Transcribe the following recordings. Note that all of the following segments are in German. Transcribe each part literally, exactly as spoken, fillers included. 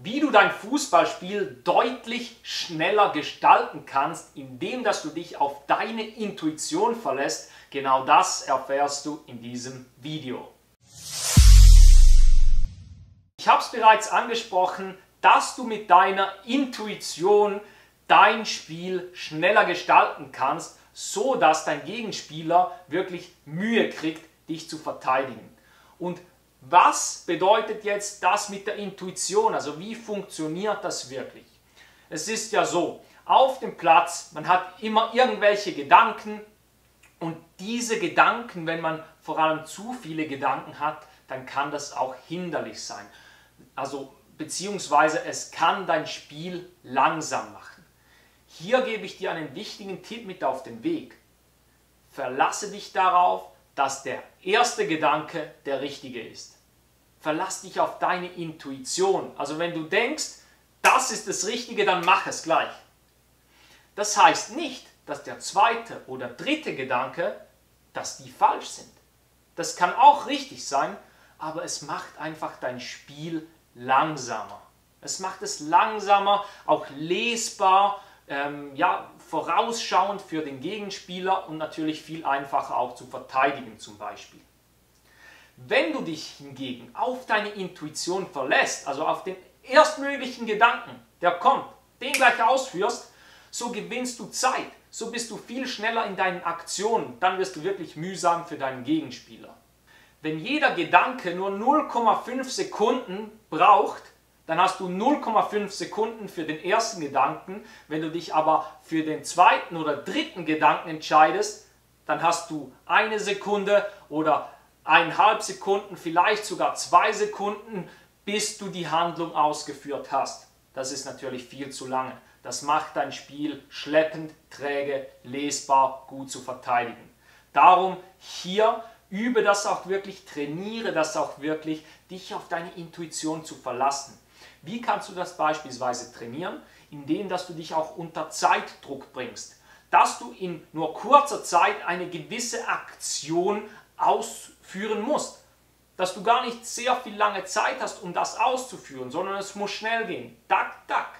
wie du dein Fußballspiel deutlich schneller gestalten kannst, indem dass du dich auf deine Intuition verlässt. Genau das erfährst du in diesem Video. Ich habe es bereits angesprochen, dass du mit deiner Intuition dein Spiel schneller gestalten kannst, so dass dein Gegenspieler wirklich Mühe kriegt, dich zu verteidigen. Und was bedeutet jetzt das mit der Intuition? Also wie funktioniert das wirklich? Es ist ja so, auf dem Platz, man hat immer irgendwelche Gedanken und diese Gedanken, wenn man vor allem zu viele Gedanken hat, dann kann das auch hinderlich sein. Also beziehungsweise es kann dein Spiel langsam machen. Hier gebe ich dir einen wichtigen Tipp mit auf den Weg. Verlasse dich darauf, dass der erste Gedanke der richtige ist. Verlass dich auf deine Intuition. Also wenn du denkst, das ist das Richtige, dann mach es gleich. Das heißt nicht, dass der zweite oder dritte Gedanke, dass die falsch sind. Das kann auch richtig sein, aber es macht einfach dein Spiel langsamer. Es macht es langsamer, auch lesbar, ähm, ja, vorausschauend für den Gegenspieler und natürlich viel einfacher auch zu verteidigen zum Beispiel. Wenn du dich hingegen auf deine Intuition verlässt, also auf den erstmöglichen Gedanken, der kommt, den gleich ausführst, so gewinnst du Zeit, so bist du viel schneller in deinen Aktionen, dann wirst du wirklich mühsam für deinen Gegenspieler. Wenn jeder Gedanke nur null Komma fünf Sekunden braucht, dann hast du null Komma fünf Sekunden für den ersten Gedanken. Wenn du dich aber für den zweiten oder dritten Gedanken entscheidest, dann hast du eine Sekunde oder eineinhalb Sekunden, vielleicht sogar zwei Sekunden, bis du die Handlung ausgeführt hast. Das ist natürlich viel zu lange. Das macht dein Spiel schleppend, träge, lesbar, gut zu verteidigen. Darum hier übe das auch wirklich, trainiere das auch wirklich, dich auf deine Intuition zu verlassen. Wie kannst du das beispielsweise trainieren? Indem, dass du dich auch unter Zeitdruck bringst. Dass du in nur kurzer Zeit eine gewisse Aktion ausführen musst. Dass du gar nicht sehr viel lange Zeit hast, um das auszuführen, sondern es muss schnell gehen. Tak, tak.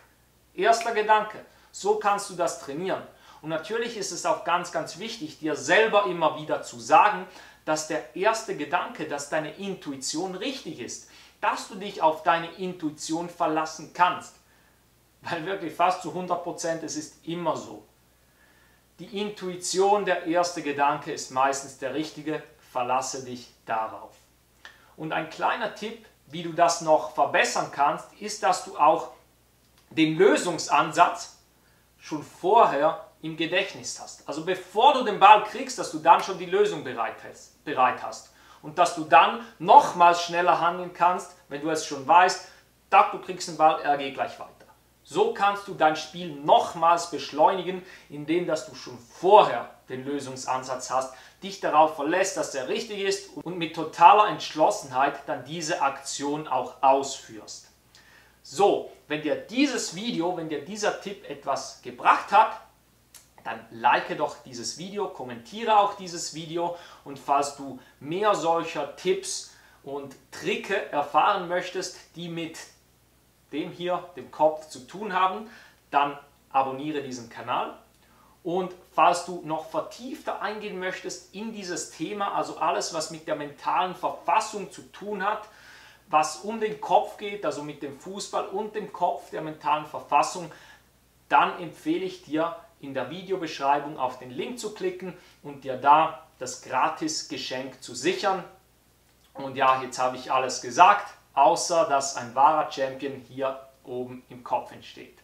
Erster Gedanke. So kannst du das trainieren. Und natürlich ist es auch ganz, ganz wichtig, dir selber immer wieder zu sagen, dass der erste Gedanke, dass deine Intuition richtig ist. Dass du dich auf deine Intuition verlassen kannst. Weil wirklich fast zu hundert Prozent, es ist immer so. Die Intuition, der erste Gedanke, ist meistens der richtige. Verlasse dich darauf. Und ein kleiner Tipp, wie du das noch verbessern kannst, ist, dass du auch den Lösungsansatz schon vorher im Gedächtnis hast. Also bevor du den Ball kriegst, dass du dann schon die Lösung bereit hast. Und dass du dann nochmals schneller handeln kannst, wenn du es schon weißt, da du kriegst den Ball, er geht gleich weiter. So kannst du dein Spiel nochmals beschleunigen, indem dass du schon vorher den Lösungsansatz hast, dich darauf verlässt, dass der richtig ist und mit totaler Entschlossenheit dann diese Aktion auch ausführst. So, wenn dir dieses Video, wenn dir dieser Tipp etwas gebracht hat, dann like doch dieses Video, kommentiere auch dieses Video und falls du mehr solcher Tipps und Tricke erfahren möchtest, die mit dem hier, dem Kopf, zu tun haben, dann abonniere diesen Kanal. Und falls du noch vertiefter eingehen möchtest in dieses Thema, also alles, was mit der mentalen Verfassung zu tun hat, was um den Kopf geht, also mit dem Fußball und dem Kopf, der mentalen Verfassung, dann empfehle ich dir, in der Videobeschreibung auf den Link zu klicken und dir da das Gratis-Geschenk zu sichern. Und ja, jetzt habe ich alles gesagt, außer dass ein wahrer Champion hier oben im Kopf entsteht.